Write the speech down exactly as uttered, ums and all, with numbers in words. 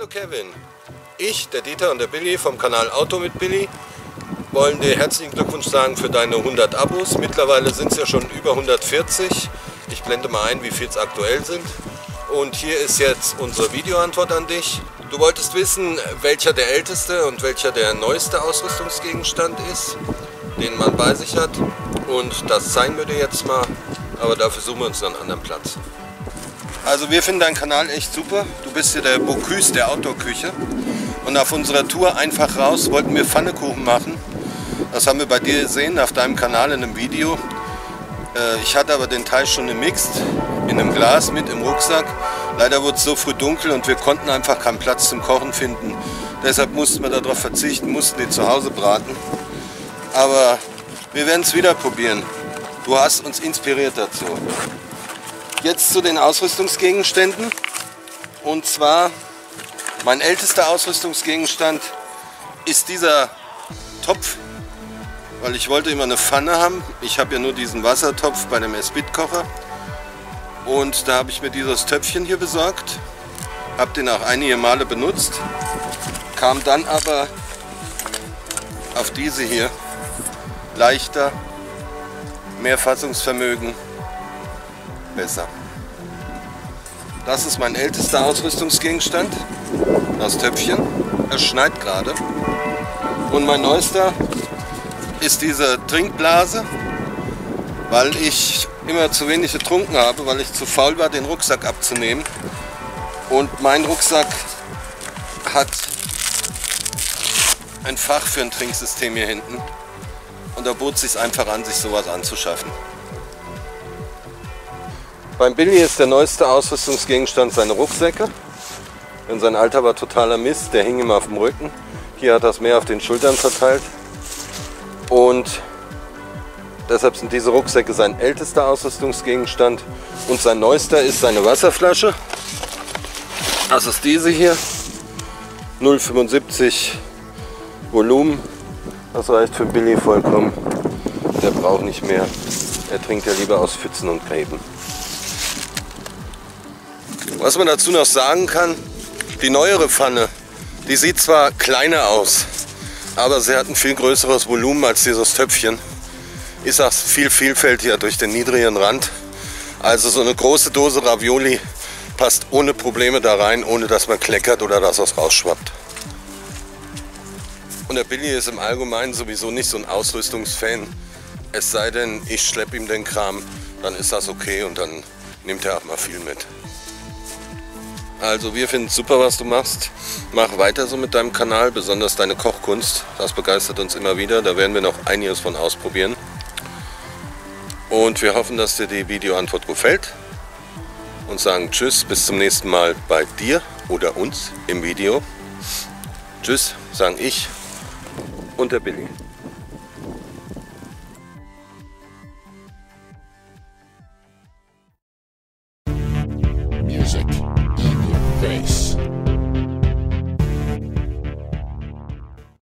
Hallo Kevin, ich, der Dieter und der Billy vom Kanal Outdoor mit Billy wollen dir herzlichen Glückwunsch sagen für deine hundert Abos. Mittlerweile sind es ja schon über hundertvierzig. Ich blende mal ein, wie viel es aktuell sind. Und hier ist jetzt unsere Videoantwort an dich. Du wolltest wissen, welcher der älteste und welcher der neueste Ausrüstungsgegenstand ist, den man bei sich hat. Und das zeigen wir dir jetzt mal, aber dafür suchen wir uns einen anderen Platz. Also wir finden deinen Kanal echt super. Du bist hier der Bocuse der Outdoor-Küche. Und auf unserer Tour einfach raus wollten wir Pfannekuchen machen. Das haben wir bei dir gesehen, auf deinem Kanal in einem Video. Ich hatte aber den Teig schon gemixt, in einem Glas mit im Rucksack. Leider wurde es so früh dunkel und wir konnten einfach keinen Platz zum Kochen finden. Deshalb mussten wir darauf verzichten, mussten die zu Hause braten. Aber wir werden es wieder probieren. Du hast uns inspiriert dazu. Jetzt zu den Ausrüstungsgegenständen. Und zwar, mein ältester Ausrüstungsgegenstand ist dieser Topf, weil ich wollte immer eine Pfanne haben. Ich habe ja nur diesen Wassertopf bei dem Esbitkocher. Und da habe ich mir dieses Töpfchen hier besorgt. Habe den auch einige Male benutzt. Kam dann aber auf diese hier. Leichter, mehr Fassungsvermögen. Besser. Das ist mein ältester Ausrüstungsgegenstand, das Töpfchen. Es schneit gerade. Und mein neuester ist diese Trinkblase, weil ich immer zu wenig getrunken habe, weil ich zu faul war, den Rucksack abzunehmen. Und mein Rucksack hat ein Fach für ein Trinksystem hier hinten. Und da bot es sich einfach an, sich sowas anzuschaffen. Beim Billy ist der neueste Ausrüstungsgegenstand seine Rucksäcke. Denn sein alter war totaler Mist, der hing immer auf dem Rücken. Hier hat er es mehr auf den Schultern verteilt. Und deshalb sind diese Rucksäcke sein ältester Ausrüstungsgegenstand. Und sein neuester ist seine Wasserflasche. Das ist diese hier. null Komma fünfundsiebzig Volumen. Das reicht für Billy vollkommen. Der braucht nicht mehr. Er trinkt ja lieber aus Pfützen und Gräben. Was man dazu noch sagen kann, die neuere Pfanne, die sieht zwar kleiner aus, aber sie hat ein viel größeres Volumen als dieses Töpfchen. Ist auch viel vielfältiger durch den niedrigen Rand. Also so eine große Dose Ravioli passt ohne Probleme da rein, ohne dass man kleckert oder dass was rausschwappt. Und der Billy ist im Allgemeinen sowieso nicht so ein Ausrüstungsfan. Es sei denn, ich schleppe ihm den Kram, dann ist das okay und dann nimmt er auch mal viel mit. Also wir finden super, was du machst. Mach weiter so mit deinem Kanal, besonders deine Kochkunst. Das begeistert uns immer wieder, da werden wir noch einiges von ausprobieren. Und wir hoffen, dass dir die Videoantwort gefällt. Und sagen tschüss, bis zum nächsten Mal bei dir oder uns im Video. Tschüss, sagen ich und der Billy.